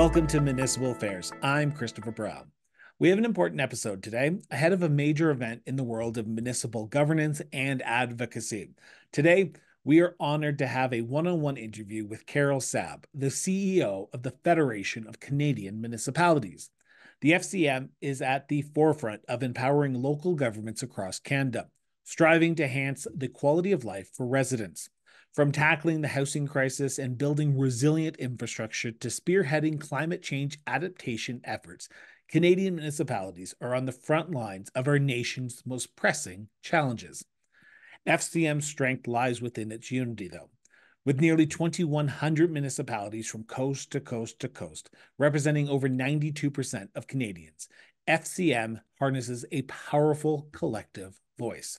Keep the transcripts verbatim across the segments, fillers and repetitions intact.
Welcome to Municipal Affairs. I'm Christopher Brown. We have an important episode today, ahead of a major event in the world of municipal governance and advocacy. Today, we are honored to have a one-on-one interview with Carole Saab, the C E O of the Federation of Canadian Municipalities. The F C M is at the forefront of empowering local governments across Canada, striving to enhance the quality of life for residents. From tackling the housing crisis and building resilient infrastructure to spearheading climate change adaptation efforts, Canadian municipalities are on the front lines of our nation's most pressing challenges. F C M's strength lies within its unity, though. With nearly twenty-one hundred municipalities from coast to coast to coast, representing over ninety-two percent of Canadians, F C M harnesses a powerful collective voice.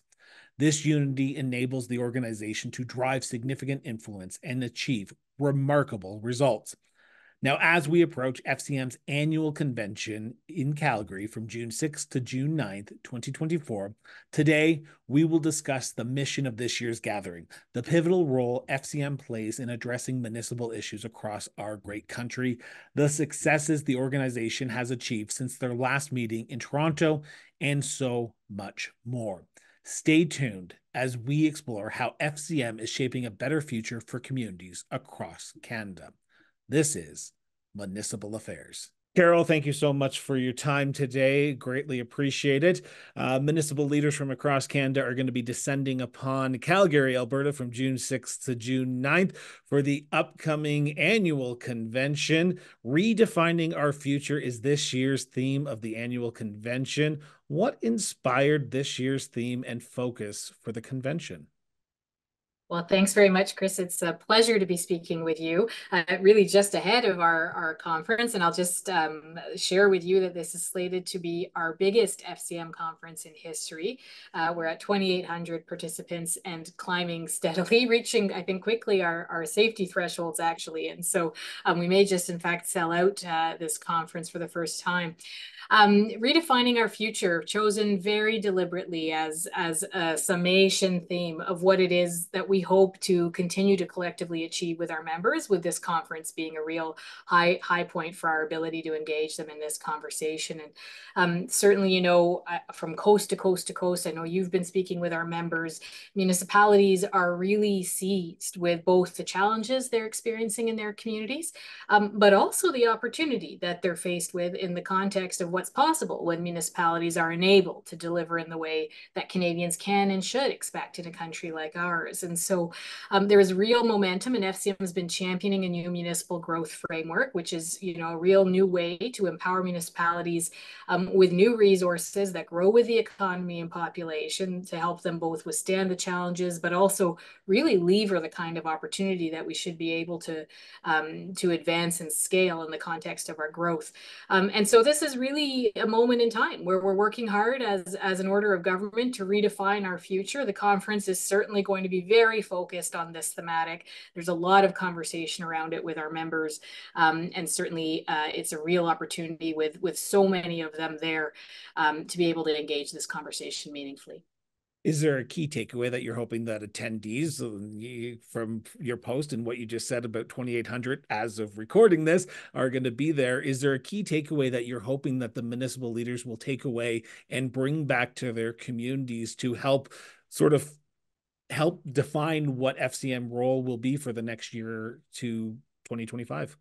This unity enables the organization to drive significant influence and achieve remarkable results. Now, as we approach F C M's annual convention in Calgary from June sixth to June ninth, twenty twenty-four, today we will discuss the mission of this year's gathering, the pivotal role F C M plays in addressing municipal issues across our great country, the successes the organization has achieved since their last meeting in Toronto, and so much more. Stay tuned as we explore how F C M is shaping a better future for communities across Canada. This is Municipal Affairs. Carole, thank you so much for your time today. Greatly appreciated. Uh, municipal leaders from across Canada are going to be descending upon Calgary, Alberta from June sixth to June ninth for the upcoming annual convention. Redefining Our Future is this year's theme of the annual convention. What inspired this year's theme and focus for the convention? Well, thanks very much, Chris. It's a pleasure to be speaking with you, uh, really just ahead of our, our conference. And I'll just um, share with you that this is slated to be our biggest F C M conference in history. Uh, we're at twenty-eight hundred participants and climbing steadily, reaching, I think, quickly our, our safety thresholds, actually. And so um, we may just, in fact, sell out uh, this conference for the first time. Um, redefining Our Future, chosen very deliberately as, as a summation theme of what it is that we hope to continue to collectively achieve with our members, with this conference being a real high high point for our ability to engage them in this conversation. And um, certainly, you know, uh, from coast to coast to coast, I know you've been speaking with our members. Municipalities are really seized with both the challenges they're experiencing in their communities, um, but also the opportunity that they're faced with in the context of what's possible when municipalities are enabled to deliver in the way that Canadians can and should expect in a country like ours. And so um, there is real momentum, and F C M has been championing a new municipal growth framework, which is, you know, a real new way to empower municipalities um, with new resources that grow with the economy and population to help them both withstand the challenges, but also really lever the kind of opportunity that we should be able to, um, to advance and scale in the context of our growth. Um, and so this is really a moment in time where we're working hard as, as an order of government to redefine our future. The conference is certainly going to be very Very focused on this thematic. There's a lot of conversation around it with our members, um, and certainly uh, it's a real opportunity with with so many of them there um, to be able to engage this conversation meaningfully. Is there a key takeaway that you're hoping that attendees from your post and what you just said about twenty-eight hundred as of recording this are going to be there? Is there a key takeaway that you're hoping that the municipal leaders will take away and bring back to their communities to help sort of help define what F C M role will be for the next year to twenty twenty-five?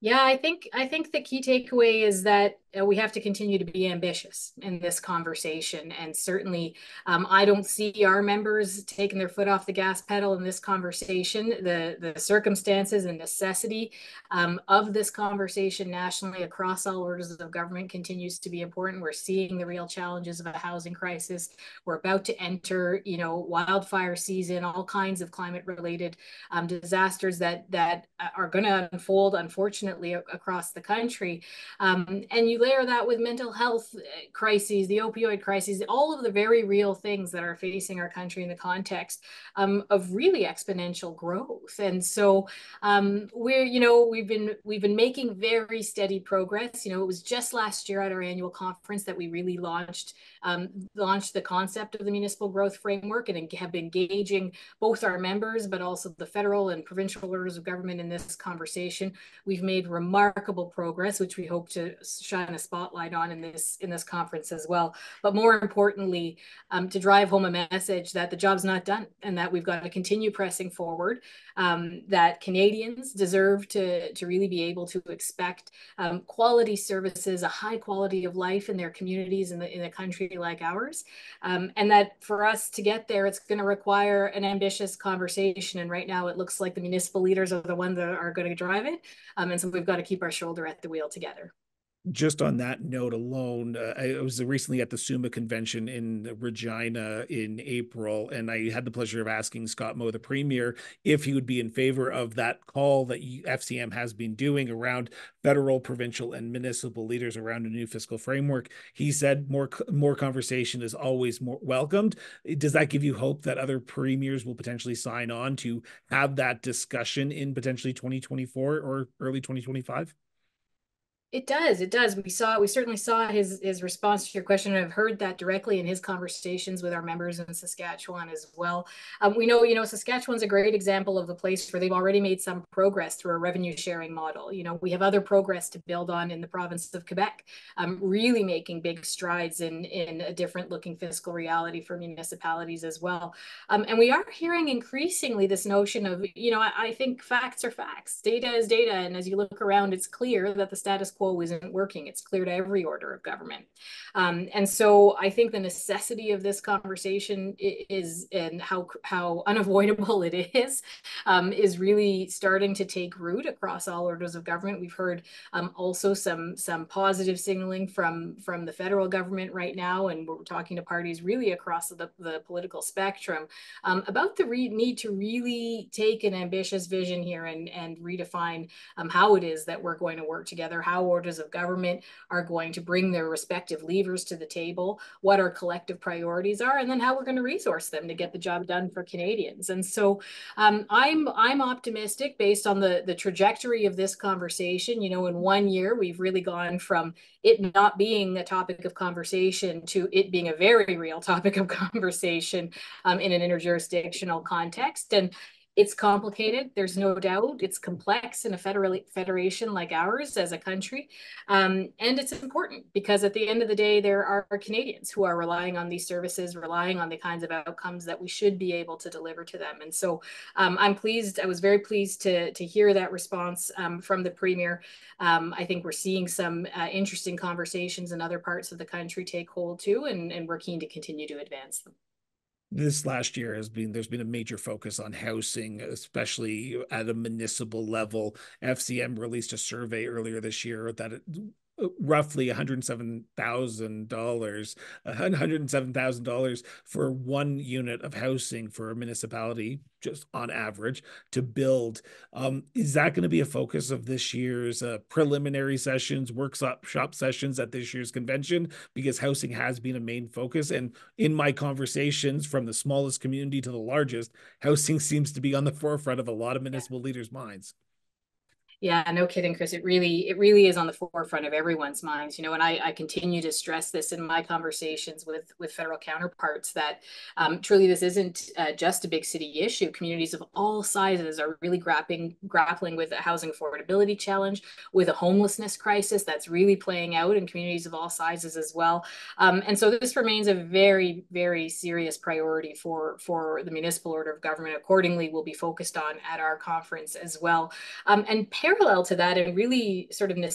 Yeah, I think I think the key takeaway is that uh, we have to continue to be ambitious in this conversation. And certainly, um, I don't see our members taking their foot off the gas pedal in this conversation. The, the circumstances and necessity um, of this conversation nationally across all orders of government continues to be important. We're seeing the real challenges of a housing crisis. We're about to enter, you know, wildfire season, all kinds of climate-related um, disasters that, that are going to unfold, unfortunately, across the country. Um, and you layer that with mental health crises, the opioid crises, all of the very real things that are facing our country in the context um, of really exponential growth. And so um, we're, you know, we've been, we've been making very steady progress. You know, it was just last year at our annual conference that we really launched, um, launched the concept of the municipal growth framework and have been engaging both our members, but also the federal and provincial orders of government in this conversation. We've made made remarkable progress, which we hope to shine a spotlight on in this in this conference as well. But more importantly, um, to drive home a message that the job's not done and that we've got to continue pressing forward, um, that Canadians deserve to, to really be able to expect um, quality services, a high quality of life in their communities in, the, in a country like ours. Um, and that for us to get there, it's going to require an ambitious conversation. And right now it looks like the municipal leaders are the ones that are going to drive it. Um, and so we've got to keep our shoulder at the wheel together. Just on that note alone, uh, I was recently at the SUMA convention in Regina in April, and I had the pleasure of asking Scott Moe, the premier, if he would be in favor of that call that F C M has been doing around federal, provincial, and municipal leaders around a new fiscal framework. He said more, more conversation is always more welcomed. Does that give you hope that other premiers will potentially sign on to have that discussion in potentially twenty twenty-four or early twenty twenty-five? It does. It does. We saw, we certainly saw his, his response to your question. I've heard that directly in his conversations with our members in Saskatchewan as well. Um, we know, you know, Saskatchewan's a great example of a place where they've already made some progress through a revenue sharing model. You know, we have other progress to build on in the province of Quebec, um, really making big strides in, in a different looking fiscal reality for municipalities as well. Um, and we are hearing increasingly this notion of, you know, I, I think facts are facts. Data is data. And as you look around, it's clear that the status quo isn't working. It's clear to every order of government. Um, and so I think the necessity of this conversation is, and how, how unavoidable it is, um, is really starting to take root across all orders of government. We've heard um, also some, some positive signaling from, from the federal government right now, and we're talking to parties really across the, the political spectrum um, about the re need to really take an ambitious vision here and, and redefine um, how it is that we're going to work together, how orders of government are going to bring their respective levers to the table, what our collective priorities are, and then how we're going to resource them to get the job done for Canadians. And so um, I'm I'm optimistic based on the, the trajectory of this conversation. You know, in one year, we've really gone from it not being a topic of conversation to it being a very real topic of conversation um, in an interjurisdictional context. And it's complicated, there's no doubt. It's complex in a federal federation like ours as a country. Um, and it's important because at the end of the day, there are Canadians who are relying on these services, relying on the kinds of outcomes that we should be able to deliver to them. And so um, I'm pleased, I was very pleased to, to hear that response um, from the Premier. Um, I think we're seeing some uh, interesting conversations in other parts of the country take hold too, and, and we're keen to continue to advance them. This last year has been, there's been a major focus on housing, especially at a municipal level. F C M released a survey earlier this year that it, roughly one hundred seven thousand dollars for one unit of housing for a municipality, just on average, to build. Um, is that going to be a focus of this year's uh, preliminary sessions, workshop sessions at this year's convention? Because housing has been a main focus. And in my conversations from the smallest community to the largest, housing seems to be on the forefront of a lot of municipal leaders' minds. Yeah, no kidding, Chris. It really, it really is on the forefront of everyone's minds, you know, and I, I continue to stress this in my conversations with, with federal counterparts that um, truly this isn't uh, just a big city issue. Communities of all sizes are really grappling, grappling with a housing affordability challenge, with a homelessness crisis that's really playing out in communities of all sizes as well. Um, and so this remains a very, very serious priority for, for the municipal order of government. Accordingly, we'll be focused on at our conference as well. Um, and parallel to that, and really sort of ne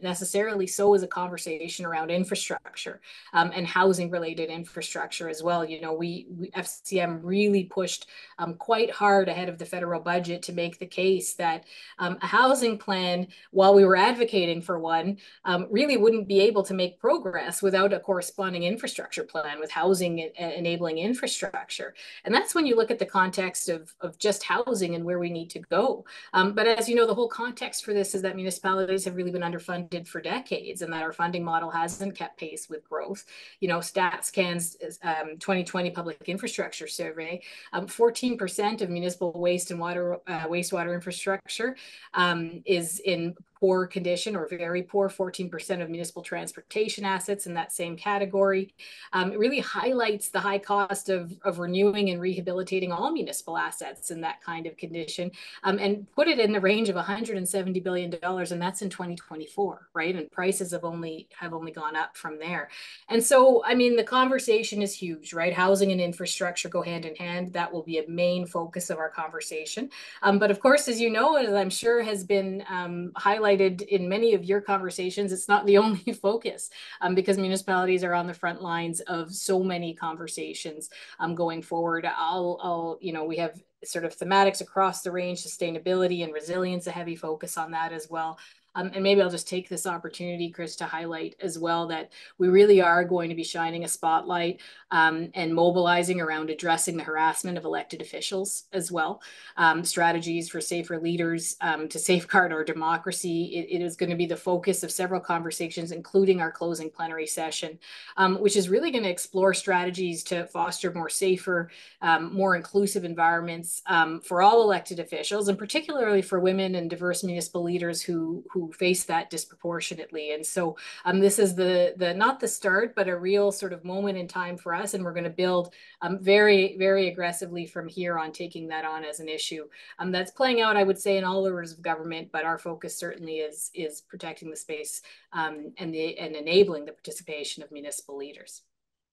necessarily so, is a conversation around infrastructure um, and housing-related infrastructure as well. You know, we, we F C M really pushed um, quite hard ahead of the federal budget to make the case that um, a housing plan, while we were advocating for one, um, really wouldn't be able to make progress without a corresponding infrastructure plan with housing enabling infrastructure. And that's when you look at the context of, of just housing and where we need to go. Um, but as you know, the whole context Context for this is that municipalities have really been underfunded for decades, and that our funding model hasn't kept pace with growth. You know, StatsCan's um, twenty twenty Public Infrastructure Survey, um, fourteen percent of municipal waste and water uh, wastewater infrastructure um, is in poor condition or very poor, fourteen percent of municipal transportation assets in that same category. Um, it really highlights the high cost of, of renewing and rehabilitating all municipal assets in that kind of condition, um, and put it in the range of one hundred seventy billion dollars, and that's in twenty twenty-four, right? And prices have only, have only gone up from there. And so, I mean, the conversation is huge, right? Housing and infrastructure go hand in hand. That will be a main focus of our conversation. Um, but of course, as you know, as I'm sure has been um, highlighted in many of your conversations, it's not the only focus, um, because municipalities are on the front lines of so many conversations um, going forward. I'll, I'll, you know, we have sort of thematics across the range, sustainability and resilience, a heavy focus on that as well. Um, and maybe I'll just take this opportunity, Chris, to highlight as well that we really are going to be shining a spotlight um, and mobilizing around addressing the harassment of elected officials as well. Um, strategies for safer leaders um, to safeguard our democracy. It, it is going to be the focus of several conversations, including our closing plenary session, um, which is really going to explore strategies to foster more safer, um, more inclusive environments um, for all elected officials, and particularly for women and diverse municipal leaders who, who face that disproportionately. And so um, this is the, the not the start, but a real sort of moment in time for us. And we're going to build um, very, very aggressively from here on, taking that on as an issue um, that's playing out, I would say, in all orders of government. But our focus certainly is, is protecting the space um, and, the, and enabling the participation of municipal leaders.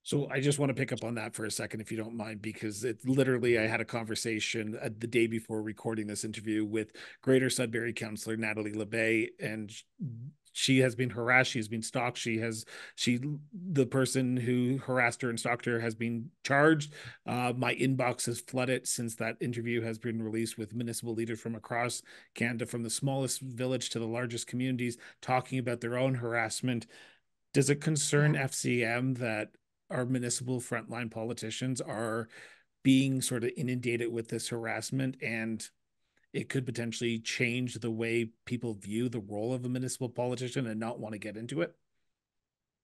So I just want to pick up on that for a second, if you don't mind, because it literally, I had a conversation uh, the day before recording this interview with Greater Sudbury Councillor Natalie LeBay, and she has been harassed. She's been stalked. She has, she, the person who harassed her and stalked her has been charged. Uh, my inbox has flooded since that interview has been released with municipal leaders from across Canada, from the smallest village to the largest communities, talking about their own harassment. Does it concern yeah. F C M that our municipal frontline politicians are being sort of inundated with this harassment, and it could potentially change the way people view the role of a municipal politician and not want to get into it?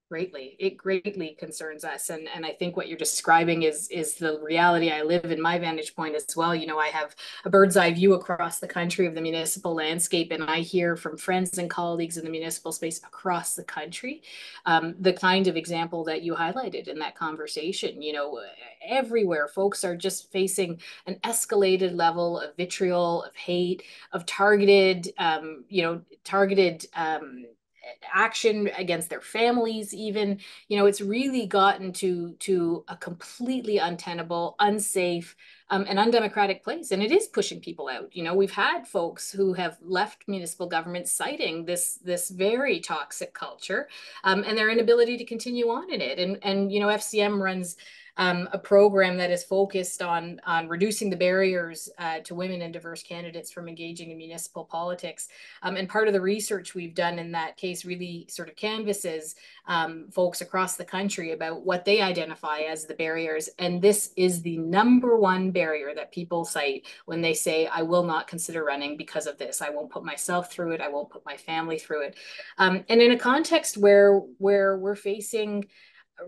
Greatly. It greatly concerns us. And, and I think what you're describing is, is the reality I live in, my vantage point as well. You know, I have a bird's eye view across the country of the municipal landscape, and I hear from friends and colleagues in the municipal space across the country, um, the kind of example that you highlighted in that conversation. You know, everywhere folks are just facing an escalated level of vitriol, of hate, of targeted, um, you know, targeted, um, action against their families. Even, you know, it's really gotten to to a completely untenable, unsafe, um, and undemocratic place, and it is pushing people out. You know, we've had folks who have left municipal government citing this this very toxic culture um, and their inability to continue on in it. And and you know, F C M runs Um, a program that is focused on, on reducing the barriers uh, to women and diverse candidates from engaging in municipal politics. Um, and part of the research we've done in that case really sort of canvasses um, folks across the country about what they identify as the barriers. And this is the number one barrier that people cite when they say, I will not consider running because of this. I won't put myself through it. I won't put my family through it. Um, and in a context where, where we're facing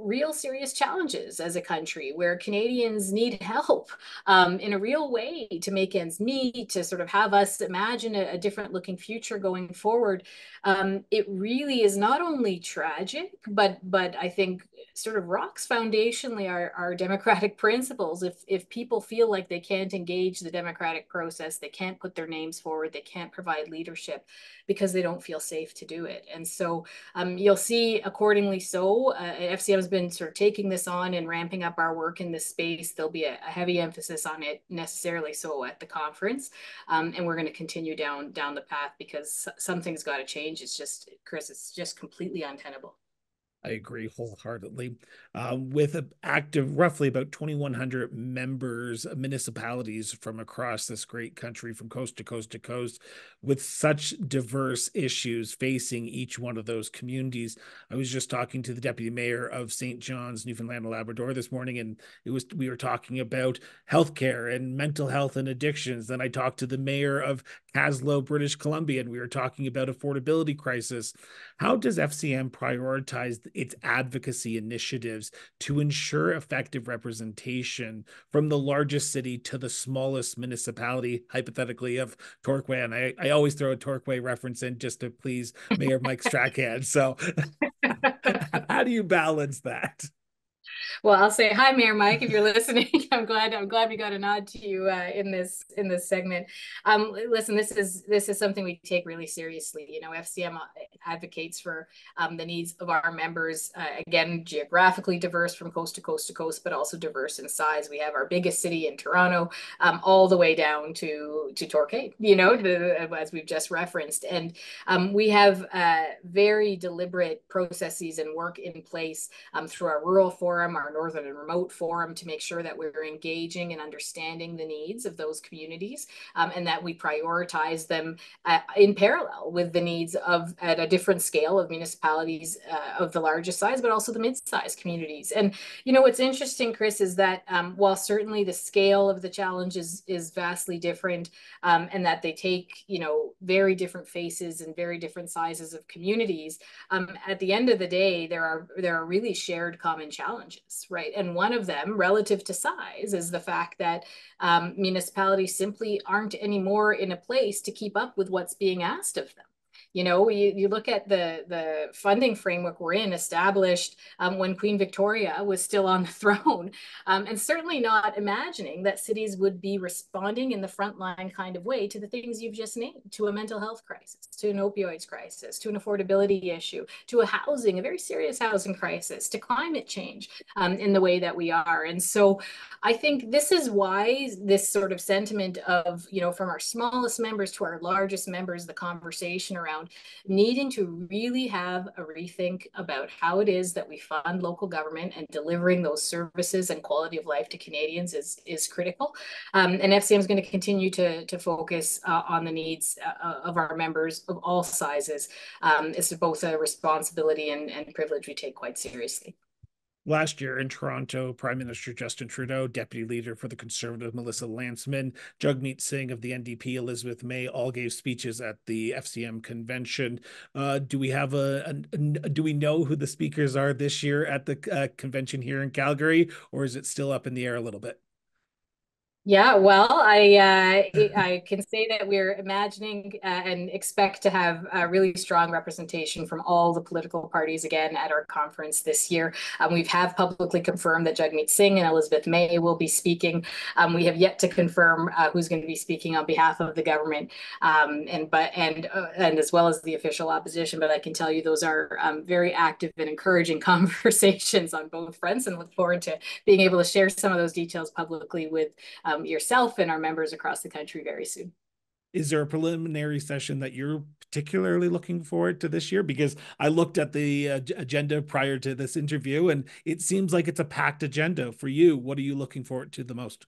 real serious challenges as a country, where Canadians need help um, in a real way to make ends meet, to sort of have us imagine a, a different looking future going forward. Um, it really is not only tragic, but but I think sort of rocks foundationally our, our democratic principles. If, if people feel like they can't engage the democratic process, they can't put their names forward, they can't provide leadership because they don't feel safe to do it. And so um, you'll see accordingly so, uh, F C M has been sort of taking this on and ramping up our work in this space. There'll be a, a heavy emphasis on it, necessarily so, at the conference. Um, and we're going to continue down down the path, because something's got to change. It's just, Chris, it's just completely untenable. I agree wholeheartedly. Uh, with an active, roughly about twenty-one hundred members, municipalities from across this great country, from coast to coast to coast, with such diverse issues facing each one of those communities. I was just talking to the deputy mayor of Saint John's, Newfoundland and Labrador this morning, and it was we were talking about healthcare and mental health and addictions. Then I talked to the mayor of Caslow, British Columbia, and we were talking about affordability crisis. How does F C M prioritize the its advocacy initiatives to ensure effective representation from the largest city to the smallest municipality, hypothetically of Torquay. And I, I always throw a Torquay reference in just to please Mayor Mike Strachan. So how do you balance that? Well, I'll say hi, Mayor Mike, if you're listening. I'm glad. I'm glad we got a nod to you uh, in this in this segment. Um, listen, this is this is something we take really seriously. You know, F C M advocates for um, the needs of our members. Uh, again, geographically diverse from coast to coast to coast, but also diverse in size. We have our biggest city in Toronto, um, all the way down to to Torquay. You know, the, as we've just referenced, and um, we have uh, very deliberate processes and work in place um, through our rural forum, our Northern and Remote Forum, to make sure that we're engaging and understanding the needs of those communities um, and that we prioritize them uh, in parallel with the needs of at a different scale of municipalities uh, of the largest size, but also the mid-sized communities. And, you know, what's interesting, Chris, is that um, while certainly the scale of the challenges is vastly different um, and that they take, you know, very different faces and very different sizes of communities, um, at the end of the day, there are, there are really shared common challenges. Right. And one of them, relative to size, is the fact that um, municipalities simply aren't anymore in a place to keep up with what's being asked of them. You know, you, you look at the, the funding framework we're in, established um, when Queen Victoria was still on the throne, um, and certainly not imagining that cities would be responding in the frontline kind of way to the things you've just named, to a mental health crisis, to an opioids crisis, to an affordability issue, to a housing, a very serious housing crisis, to climate change um, in the way that we are. And so I think this is why this sort of sentiment of, you know, from our smallest members to our largest members, the conversation around needing to really have a rethink about how it is that we fund local government and delivering those services and quality of life to Canadians is, is critical. Um, and F C M is going to continue to, to focus uh, on the needs uh, of our members of all sizes. Um, it's both a responsibility and, and privilege we take quite seriously. Last year in Toronto, Prime Minister Justin Trudeau, Deputy Leader for the Conservative Melissa Lanceman, Jagmeet Singh of the N D P, Elizabeth May, all gave speeches at the F C M convention. Uh, do we have a, a, a do we know who the speakers are this year at the uh, convention here in Calgary, or is it still up in the air a little bit? Yeah, well, I uh, I can say that we're imagining uh, and expect to have a really strong representation from all the political parties again at our conference this year. Um, we have publicly confirmed that Jagmeet Singh and Elizabeth May will be speaking. Um, we have yet to confirm uh, who's going to be speaking on behalf of the government, um, and but and uh, and as well as the official opposition. But I can tell you those are um, very active and encouraging conversations on both fronts, and look forward to being able to share some of those details publicly with Um, Um, yourself and our members across the country very soon. Is there a preliminary session that you're particularly looking forward to this year? Because I looked at the uh, agenda prior to this interview, and it seems like it's a packed agenda for you. What are you looking forward to the most?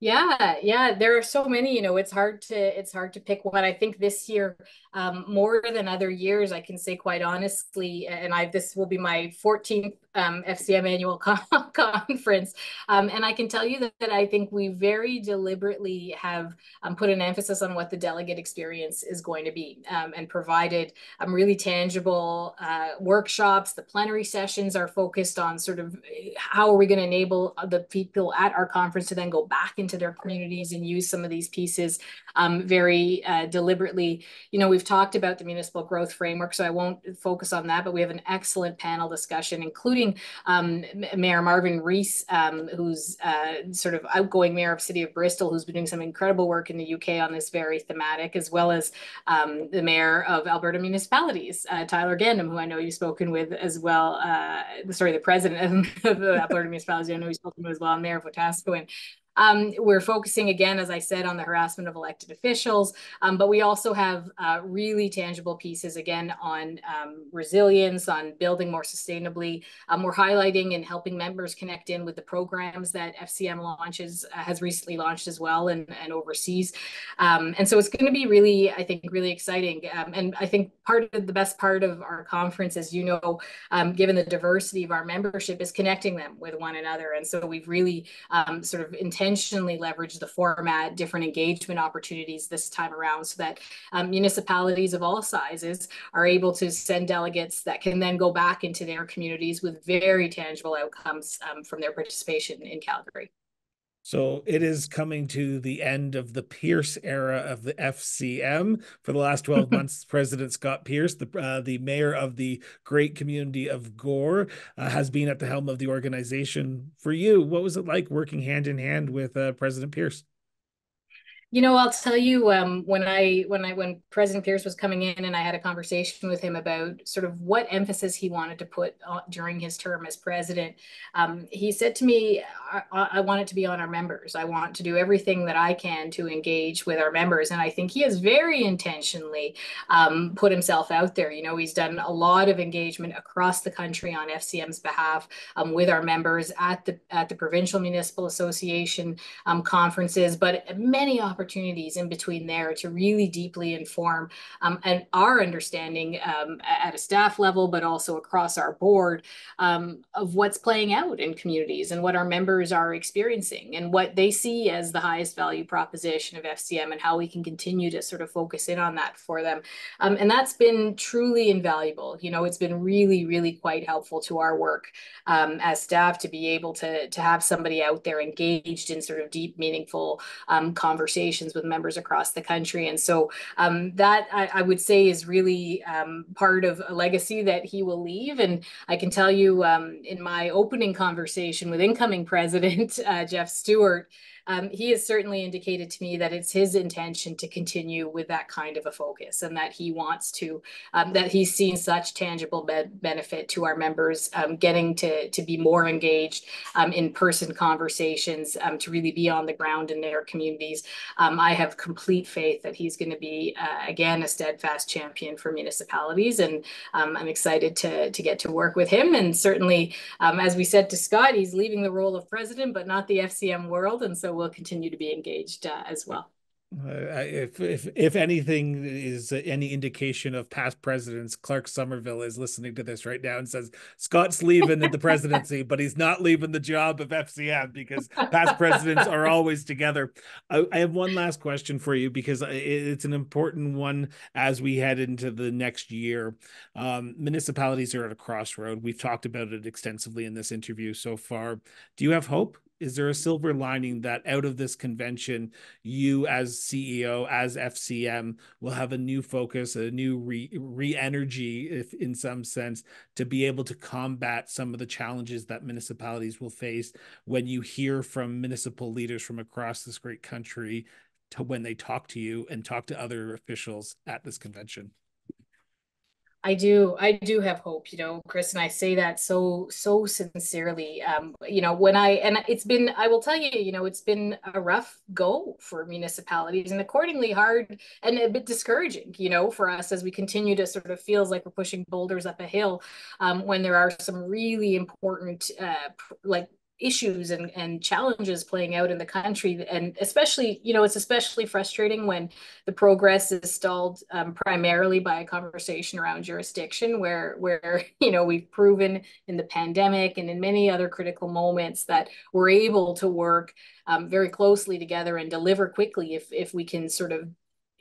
Yeah, yeah, there are so many, you know, it's hard to it's hard to pick one. I think this year, um, more than other years, I can say quite honestly, and I this will be my fourteenth um, F C M annual con conference. Um, and I can tell you that, that I think we very deliberately have um, put an emphasis on what the delegate experience is going to be, um, and provided um, really tangible uh, workshops. The plenary sessions are focused on sort of how are we going to enable the people at our conference to then go back into their communities and use some of these pieces um, very uh, deliberately. You know, we've talked about the municipal growth framework, so I won't focus on that, but we have an excellent panel discussion, including um, Mayor Marvin Rees, um, who's uh, sort of outgoing mayor of City of Bristol, who's been doing some incredible work in the U K on this very thematic, as well as um, the mayor of Alberta Municipalities, uh, Tyler Gandham, who I know you've spoken with as well, uh, sorry, the president of the Alberta Municipalities, I know you've spoken with as well, and Mayor of Wetaskiwin. Um, we're focusing again, as I said, on the harassment of elected officials, um, but we also have uh, really tangible pieces again on um, resilience, on building more sustainably. Um, we're highlighting and helping members connect in with the programs that F C M launches, uh, has recently launched as well, and, and overseas. Um, and so it's going to be really, I think, really exciting. Um, and I think part of the best part of our conference, as you know, um, given the diversity of our membership, is connecting them with one another. And so we've really um, sort of intended intentionally leveraged the format, different engagement opportunities this time around, so that um, municipalities of all sizes are able to send delegates that can then go back into their communities with very tangible outcomes um, from their participation in Calgary. So it is coming to the end of the Pierce era of the F C M. For the last twelve months, President Scott Pierce, the uh, the mayor of the great community of Gore, uh, has been at the helm of the organization. For you, what was it like working hand in hand with uh, President Pierce? You know, I'll tell you, um, when I when I when President Pierce was coming in, and I had a conversation with him about sort of what emphasis he wanted to put on during his term as president, um, he said to me, I, I want it to be on our members. I want to do everything that I can to engage with our members. And I think he has very intentionally um, put himself out there. You know, he's done a lot of engagement across the country on F C M's behalf um, with our members at the at the provincial municipal association um, conferences, but many opportunities opportunities in between there to really deeply inform um, and our understanding um, at a staff level, but also across our board um, of what's playing out in communities and what our members are experiencing and what they see as the highest value proposition of F C M and how we can continue to sort of focus in on that for them. Um, and that's been truly invaluable. You know, it's been really, really quite helpful to our work um, as staff to be able to, to have somebody out there engaged in sort of deep, meaningful um, conversations with members across the country. And so um, that I, I would say is really um, part of a legacy that he will leave. And I can tell you um, in my opening conversation with incoming president, uh, Jeff Stewart, Um, he has certainly indicated to me that it's his intention to continue with that kind of a focus, and that he wants to, um, that he's seen such tangible be benefit to our members um, getting to, to be more engaged um, in person conversations, um, to really be on the ground in their communities. Um, I have complete faith that he's going to be, uh, again, a steadfast champion for municipalities, and um, I'm excited to, to get to work with him. And certainly, um, as we said to Scott, he's leaving the role of president, but not the F C M world, and so we'll continue to be engaged uh, as well. Uh, if, if if anything is any indication of past presidents, Clark Somerville is listening to this right now and says, Scott's leaving the presidency, but he's not leaving the job of F C M, because past presidents are always together. I, I have one last question for you, because it's an important one as we head into the next year. Um, municipalities are at a crossroad. We've talked about it extensively in this interview so far. Do you have hope? Is there a silver lining that out of this convention, you as C E O, as F C M, will have a new focus, a new re, re-energy, if in some sense, to be able to combat some of the challenges that municipalities will face when you hear from municipal leaders from across this great country, to when they talk to you and talk to other officials at this convention? I do. I do have hope, you know, Chris, and I say that so, so sincerely. Um, you know, when I, and it's been, I will tell you, you know, it's been a rough go for municipalities, and accordingly hard and a bit discouraging, you know, for us as we continue to sort of feels like we're pushing boulders up a hill um, when there are some really important, uh, like, issues and, and challenges playing out in the country. And especially, you know, it's especially frustrating when the progress is stalled um, primarily by a conversation around jurisdiction, where, where, you know, we've proven in the pandemic and in many other critical moments that we're able to work um, very closely together and deliver quickly if, if we can sort of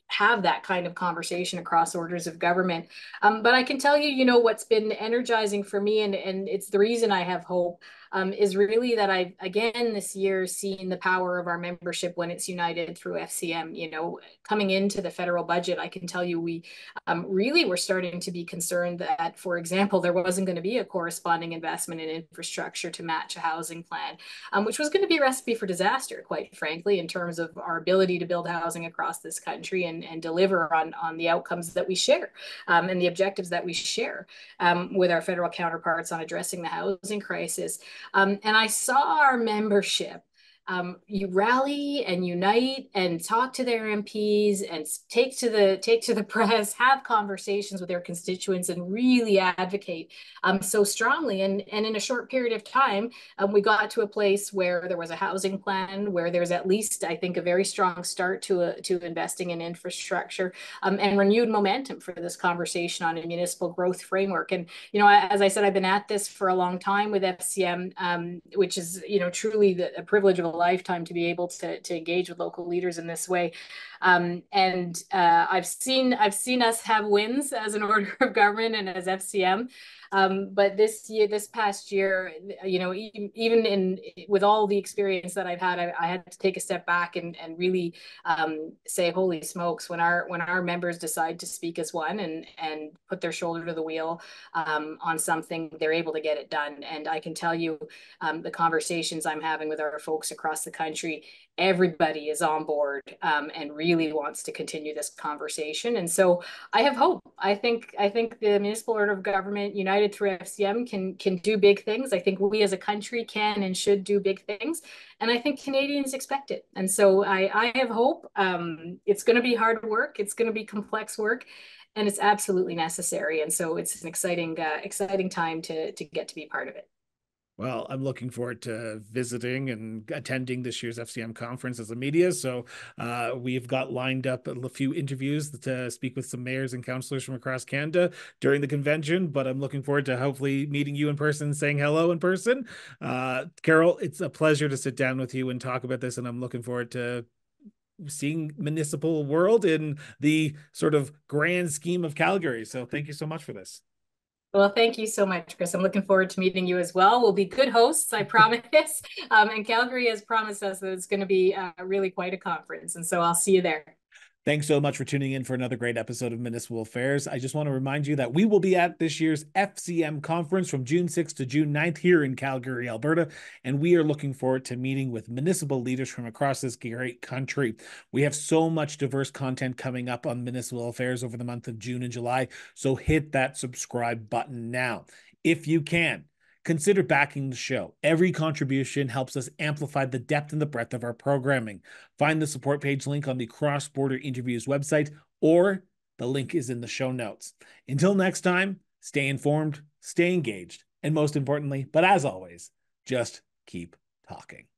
have that kind of conversation across orders of government. Um, but I can tell you, you know, what's been energizing for me, and, and it's the reason I have hope, um, is really that I've, again, this year seen the power of our membership when it's united through F C M. You know, coming into the federal budget, I can tell you we um, really were starting to be concerned that, for example, there wasn't going to be a corresponding investment in infrastructure to match a housing plan, um, which was going to be a recipe for disaster, quite frankly, in terms of our ability to build housing across this country and and deliver on, on the outcomes that we share um, and the objectives that we share um, with our federal counterparts on addressing the housing crisis. Um, and I saw our membership Um, you rally and unite and talk to their M Ps and take to the take to the press, have conversations with their constituents, and really advocate um, so strongly. And, and in a short period of time, um, we got to a place where there was a housing plan, where there's at least, I think, a very strong start to, a, to investing in infrastructure um, and renewed momentum for this conversation on a municipal growth framework. And, you know, as I said, I've been at this for a long time with F C M, um, which is, you know, truly the, a privilege of lifetime to be able to, to engage with local leaders in this way. Um, and uh, I've seen I've seen us have wins as an order of government and as F C M. Um, but this year, this past year, you know, even in with all the experience that I've had, I, I had to take a step back and and really um, say, holy smokes, when our when our members decide to speak as one and and put their shoulder to the wheel um, on something, they're able to get it done. And I can tell you, um, the conversations I'm having with our folks across the country, everybody is on board um, and really wants to continue this conversation. And so I have hope. I think I think the municipal order of government, united through F C M, can can do big things. I think we as a country can and should do big things, and I think Canadians expect it. And so I, I have hope. Um, it's going to be hard work. It's going to be complex work, and it's absolutely necessary. And so it's an exciting uh, exciting time to to get to be part of it. Well, I'm looking forward to visiting and attending this year's F C M conference as a media. So uh, we've got lined up a few interviews to speak with some mayors and councillors from across Canada during the convention. But I'm looking forward to hopefully meeting you in person, saying hello in person. Uh, Carole, it's a pleasure to sit down with you and talk about this. And I'm looking forward to seeing municipal world in the sort of grand scheme of Calgary. So thank you so much for this. Well, thank you so much, Chris. I'm looking forward to meeting you as well. We'll be good hosts, I promise. Um, and Calgary has promised us that it's going to be uh, really quite a conference. And so I'll see you there. Thanks so much for tuning in for another great episode of Municipal Affairs. I just want to remind you that we will be at this year's F C M conference from June sixth to June ninth here in Calgary, Alberta, and we are looking forward to meeting with municipal leaders from across this great country. We have so much diverse content coming up on Municipal Affairs over the month of June and July, so hit that subscribe button now if you can. Consider backing the show. Every contribution helps us amplify the depth and the breadth of our programming. Find the support page link on the Cross Border Interviews website, or the link is in the show notes. Until next time, stay informed, stay engaged, and most importantly, but as always, just keep talking.